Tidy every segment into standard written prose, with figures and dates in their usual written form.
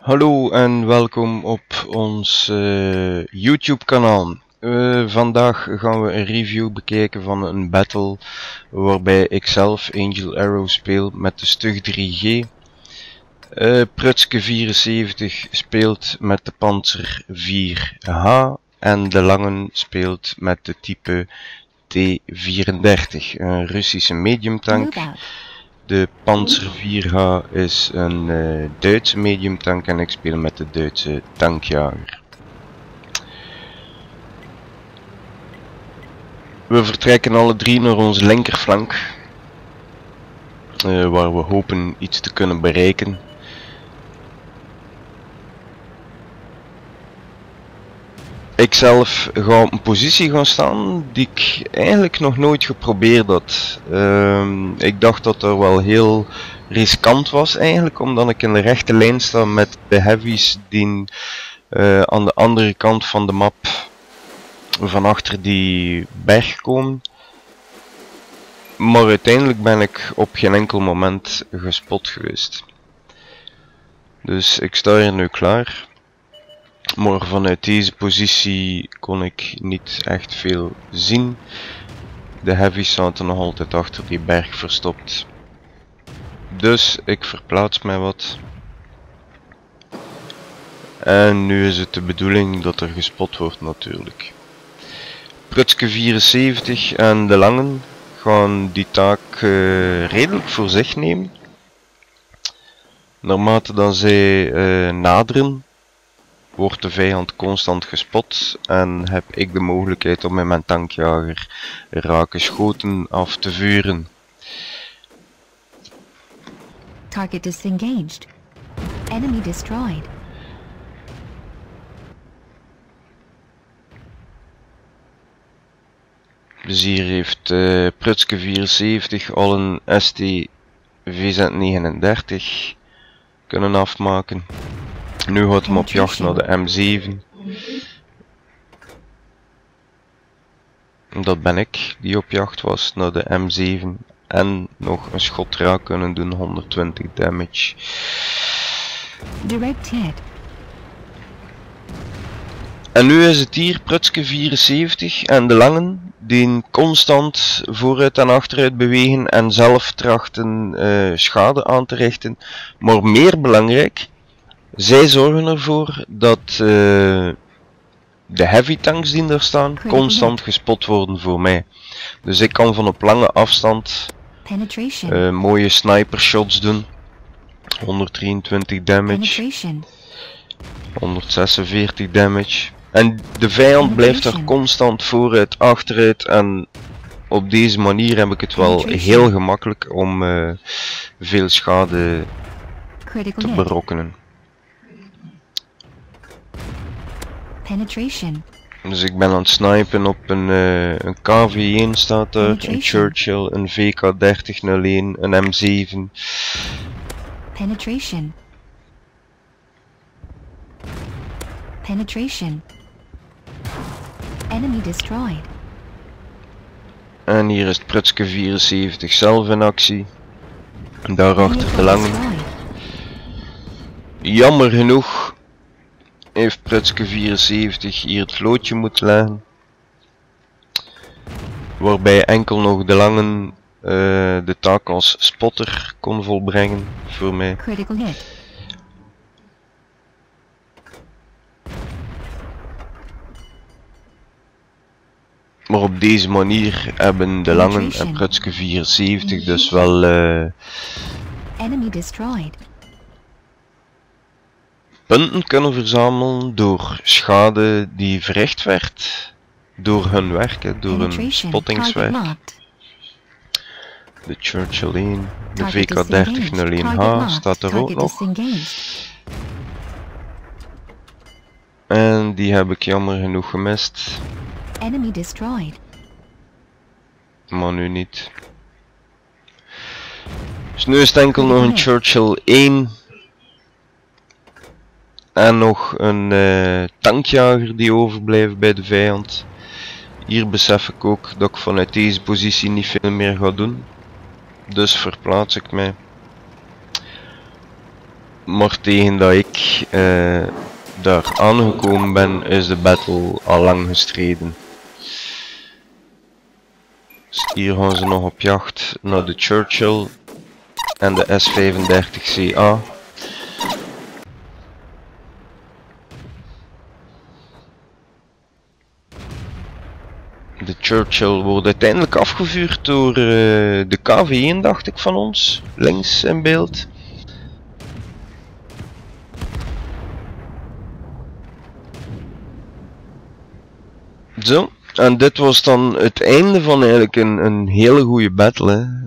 Hallo en welkom op ons YouTube kanaal. Vandaag gaan we een review bekijken van een battle waarbij ik zelf Angel Arrow speel met de Stug 3G. Prutske74 speelt met de Panzer 4H en de Langen speelt met de type T-34, een Russische mediumtank. De Panzer 4H is een Duitse mediumtank en ik speel met de Duitse tankjager. We vertrekken alle drie naar onze linkerflank, waar we hopen iets te kunnen bereiken. Ikzelf ga op een positie gaan staan die ik eigenlijk nog nooit geprobeerd had. Ik dacht dat er wel heel riskant was eigenlijk, omdat ik in de rechte lijn sta met de heavies die aan de andere kant van de map van achter die berg komen. Maar uiteindelijk ben ik op geen enkel moment gespot geweest. Dus ik sta hier nu klaar. Maar vanuit deze positie kon ik niet echt veel zien. De heavies zaten nog altijd achter die berg verstopt. Dus ik verplaats mij wat. En nu is het de bedoeling dat er gespot wordt natuurlijk. Prutske74 en de Langen gaan die taak redelijk voor zich nemen. Naarmate dan zij naderen, wordt de vijand constant gespot en heb ik de mogelijkheid om met mijn tankjager raken schoten af te vuren. Target disengaged. Enemy destroyed. Dus hier heeft Prutske74 al een ST-VZ-39 kunnen afmaken. Nu gaat hem op jacht naar de M7. Dat ben ik die op jacht was naar de M7 en nog een schot raak kunnen doen, 120 damage. Direct hit. En nu is het hier Prutske74 en de Langen die constant vooruit en achteruit bewegen en zelf trachten schade aan te richten. Maar meer belangrijk, zij zorgen ervoor dat de heavy tanks die daar staan constant gespot worden voor mij. Dus ik kan van op lange afstand mooie sniper shots doen. 123 damage. 146 damage. En de vijand blijft er constant vooruit, achteruit en op deze manier heb ik het wel heel gemakkelijk om veel schade te berokkenen. Dus ik ben aan het snipen op een KV-1 staat er, een Churchill, een VK3001, een M7. Penetration. Enemy destroyed. En hier is het Prutske74 zelf in actie. Daarachter de Langen. Jammer genoeg heeft Prutske74 hier het vlootje moeten leggen, waarbij enkel nog de Langen de taak als spotter kon volbrengen voor mij. Maar op deze manier hebben de Langen en Prutske74 dus wel punten kunnen verzamelen door schade die verricht werd door hun werken, door hun spottingswerk. De Churchill 1, de VK3001H staat er ook nog. En die heb ik jammer genoeg gemist. Maar nu niet. Dus nu is het enkel nog een Churchill 1 En nog een tankjager die overblijft bij de vijand. Hier besef ik ook dat ik vanuit deze positie niet veel meer ga doen. Dus verplaats ik mij. Maar tegen dat ik daar aangekomen ben, is de battle al lang gestreden. Dus hier gaan ze nog op jacht naar de Churchill en de S35CA. De Churchill wordt uiteindelijk afgevuurd door de KV-1, dacht ik, van ons. Links in beeld. Zo, en dit was dan het einde van eigenlijk een hele goede battle.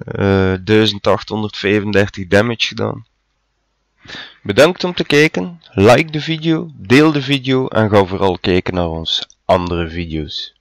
1835 damage gedaan. Bedankt om te kijken. Like de video, deel de video en ga vooral kijken naar onze andere video's.